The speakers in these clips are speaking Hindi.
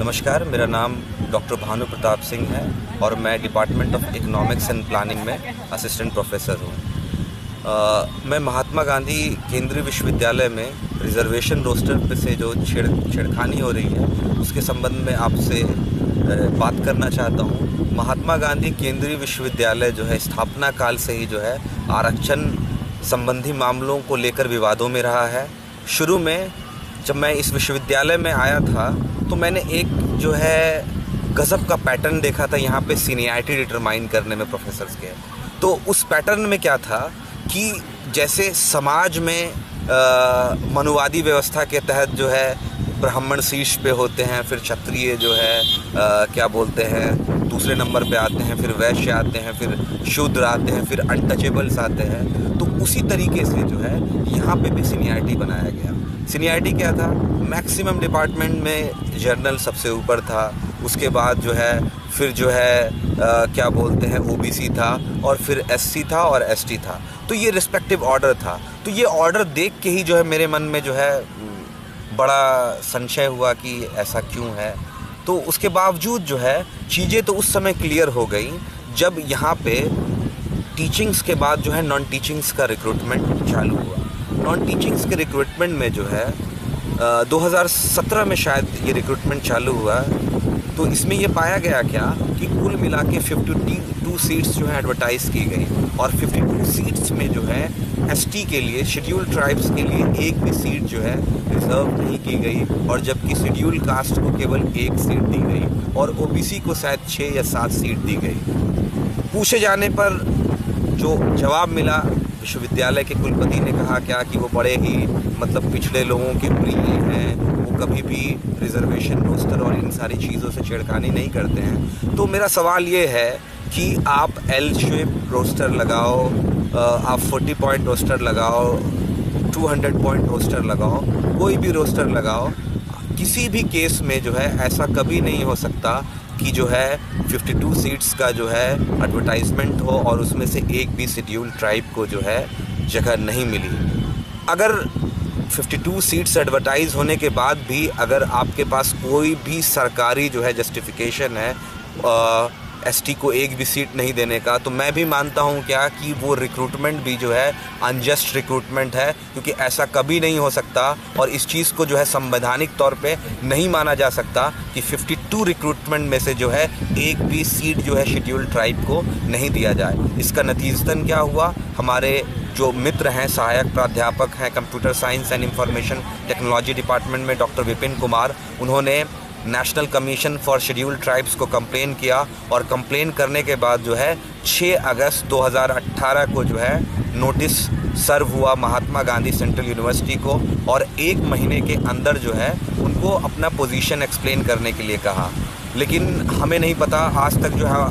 नमस्कार, मेरा नाम डॉक्टर भानु प्रताप सिंह है और मैं department of economics and planning में असिस्टेंट प्रोफेसर हूँ। मैं महात्मा गांधी केंद्रीय विश्वविद्यालय में रिजर्वेशन रोस्टर पे से जो छेड़खानी हो रही है उसके संबंध में आपसे बात करना चाहता हूँ। महात्मा गांधी केंद्रीय विश्वविद्यालय जो है स्थापना काल से ही जो है आरक्षण संबंधी मामलों को लेकर विवादों में रहा है। शुरू में जब मैं इस विश्वविद्यालय में आया था तो मैंने एक जो है गज़ब का पैटर्न देखा था यहाँ पे सीनियरिटी डिटरमाइन करने में प्रोफेसर्स के। तो उस पैटर्न में क्या था कि जैसे समाज में मनुवादी व्यवस्था के तहत जो है ब्राह्मण शीर्ष पे होते हैं, फिर क्षत्रिय जो है क्या बोलते हैं दूसरे नंबर पे आते हैं, फिर वैश्य आते हैं, फिर शूद्र आते हैं, फिर अनटचेबल्स आते हैं। तो उसी तरीके से जो है यहाँ पे भी सीनियरिटी बनाया गया। सीनियरिटी क्या था, मैक्सिमम डिपार्टमेंट में जर्नल सबसे ऊपर था, उसके बाद जो है फिर जो है क्या बोलते हैं ओबीसी था और फिर एससी था और एसटी था। तो ये रिस्पेक्टिव ऑर्डर था। तो ये ऑर्डर देख के ही जो है मेरे मन में जो है बड़ा संशय हुआ कि ऐसा क्यों है। तो उसके बावजूद जो है चीज़ें तो उस समय क्लियर हो गई जब यहाँ पे टीचिंग्स के बाद जो है नॉन टीचिंग्स का रिक्रूटमेंट चालू हुआ। नॉन टीचिंग्स के रिक्रूटमेंट में जो है 2017 में शायद ये रिक्रूटमेंट चालू हुआ। तो इसमें ये पाया गया क्या कि कुल मिला के 52 सीट्स जो है एडवर्टाइज़ की गई और 52 सीट्स में जो है एसटी के लिए, शेड्यूल ट्राइब्स के लिए एक भी सीट जो है रिजर्व नहीं की गई, और जबकि शेड्यूल कास्ट को केवल एक सीट दी गई और ओबीसी को शायद 6 या 7 सीट दी गई। पूछे जाने पर जो जवाब मिला, विश्वविद्यालय के कुलपति ने कहा क्या कि वो बड़े ही मतलब पिछड़े लोगों के प्रिय हैं, कभी भी रिजर्वेशन रोस्टर और इन सारी चीज़ों से छेड़खानी नहीं करते हैं। तो मेरा सवाल ये है कि आप एल शेप रोस्टर लगाओ, आप 40 पॉइंट रोस्टर लगाओ, 200 पॉइंट रोस्टर लगाओ, कोई भी रोस्टर लगाओ, किसी भी केस में जो है ऐसा कभी नहीं हो सकता कि जो है 52 सीट्स का जो है एडवर्टाइजमेंट हो और उसमें से एक भी शेड्यूल ट्राइब को जो है जगह नहीं मिली। अगर 52 सीट्स एडवर्टाइज़ होने के बाद भी अगर आपके पास कोई भी सरकारी जो है जस्टिफिकेशन है एसटी को एक भी सीट नहीं देने का, तो मैं भी मानता हूं क्या कि वो रिक्रूटमेंट भी जो है अनजस्ट रिक्रूटमेंट है, क्योंकि ऐसा कभी नहीं हो सकता और इस चीज़ को जो है संवैधानिक तौर पे नहीं माना जा सकता कि 52 रिक्रूटमेंट में से जो है एक भी सीट जो है शेड्यूल ट्राइब को नहीं दिया जाए। इसका नतीजतन क्या हुआ, हमारे जो मित्र हैं, सहायक प्राध्यापक हैं computer science and information technology department में डॉक्टर विपिन कुमार, उन्होंने national commission for schedule tribes को कंप्लेन किया और कंप्लेन करने के बाद जो है 6 अगस्त 2018 को जो है नोटिस सर्व हुआ महात्मा गांधी सेंट्रल यूनिवर्सिटी को और 1 महीने के अंदर जो है उनको अपना पोजीशन एक्सप्लेन करने के लिए कहा। लेकिन हमें नहीं पता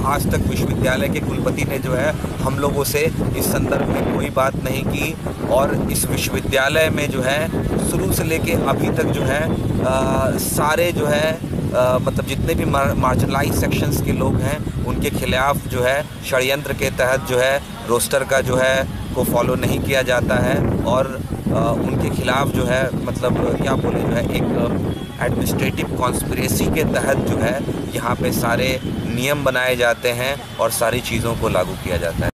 आज तक विश्वविद्यालय के कुलपति ने जो है हम लोगों से इस संदर्भ में कोई बात नहीं की और इस विश्वविद्यालय में जो है शुरू से लेके अभी तक जो है सारे जो है मतलब जितने भी मार्जिनलाइज सेक्शंस के लोग हैं उनके खिलाफ जो है षड्यंत्र के तहत जो है रोस्टर का जो है को फॉलो नहीं किया जाता है और उनके खिलाफ जो है मतलब क्या बोले जो है एक एडमिनिस्ट्रेटिव कॉन्स्पिरेसी के तहत जो है यहाँ पे सारे नियम बनाए जाते हैं और सारी चीज़ों को लागू किया जाता है।